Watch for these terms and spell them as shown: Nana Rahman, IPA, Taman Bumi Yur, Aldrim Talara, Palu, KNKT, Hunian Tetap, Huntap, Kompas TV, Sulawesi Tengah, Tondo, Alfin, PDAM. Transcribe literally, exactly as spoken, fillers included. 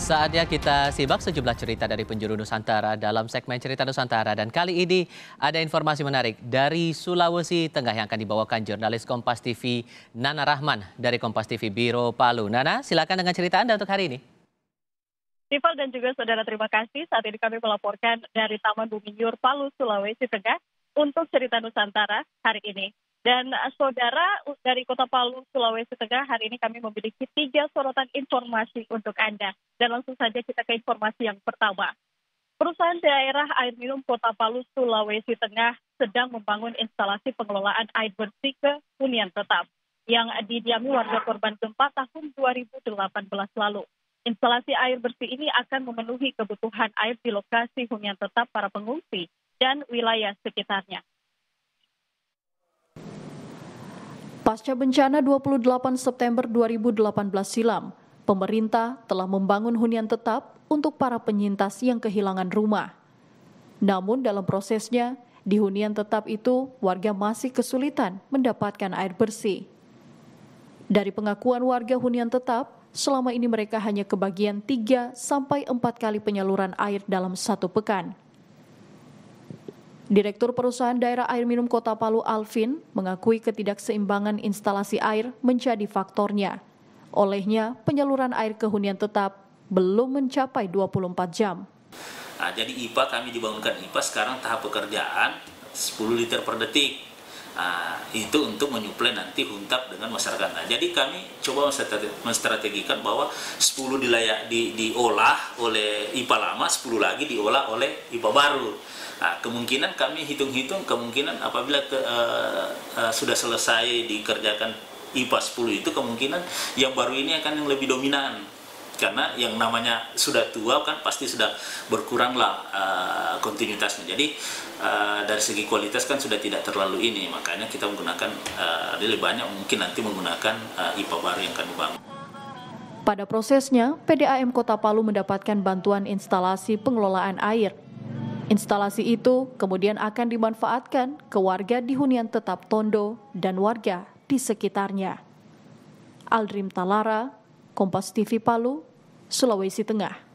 Saatnya kita simak sejumlah cerita dari penjuru Nusantara dalam segmen Cerita Nusantara. Dan kali ini ada informasi menarik dari Sulawesi Tengah yang akan dibawakan jurnalis Kompas T V Nana Rahman dari Kompas T V Biro Palu. Nana, silakan dengan cerita Anda untuk hari ini. Rival dan juga saudara, terima kasih. Saat ini kami melaporkan dari Taman Bumi Yur, Palu, Sulawesi Tengah untuk Cerita Nusantara hari ini. Dan saudara, dari Kota Palu, Sulawesi Tengah, hari ini kami memiliki tiga sorotan informasi untuk Anda. Dan langsung saja kita ke informasi yang pertama. Perusahaan daerah air minum Kota Palu, Sulawesi Tengah sedang membangun instalasi pengelolaan air bersih ke Hunian Tetap yang didiami warga korban gempa tahun dua ribu delapan belas lalu. Instalasi air bersih ini akan memenuhi kebutuhan air di lokasi Hunian Tetap para pengungsi dan wilayah sekitarnya. Pasca bencana dua puluh delapan September dua ribu delapan belas silam, pemerintah telah membangun hunian tetap untuk para penyintas yang kehilangan rumah. Namun dalam prosesnya, di hunian tetap itu warga masih kesulitan mendapatkan air bersih. Dari pengakuan warga hunian tetap, selama ini mereka hanya kebagian tiga sampai empat kali penyaluran air dalam satu pekan. Direktur Perusahaan Daerah Air Minum Kota Palu, Alfin, mengakui ketidakseimbangan instalasi air menjadi faktornya. Olehnya, penyaluran air ke hunian tetap belum mencapai dua puluh empat jam. Nah, jadi I P A, kami dibangunkan I P A sekarang tahap pekerjaan sepuluh liter per detik. Nah, itu untuk menyuplai nanti Huntap dengan masyarakat. Nah, jadi kami coba menstrategikan bahwa sepuluh dilayak, di, diolah oleh I P A lama, sepuluh lagi diolah oleh I P A baru. Nah, kemungkinan kami hitung-hitung, kemungkinan apabila ke, uh, uh, sudah selesai dikerjakan I P A sepuluh itu, kemungkinan yang baru ini akan yang lebih dominan. Karena yang namanya sudah tua kan pasti sudah berkuranglah uh, kontinuitasnya. Jadi uh, dari segi kualitas kan sudah tidak terlalu ini, makanya kita menggunakan uh, lebih banyak mungkin nanti menggunakan uh, I P A baru yang akan dibangun. Pada prosesnya, P D A M Kota Palu mendapatkan bantuan instalasi pengelolaan air. Instalasi itu kemudian akan dimanfaatkan ke warga di hunian tetap Tondo dan warga di sekitarnya. Aldrim Talara, Kompas T V Palu, Sulawesi Tengah.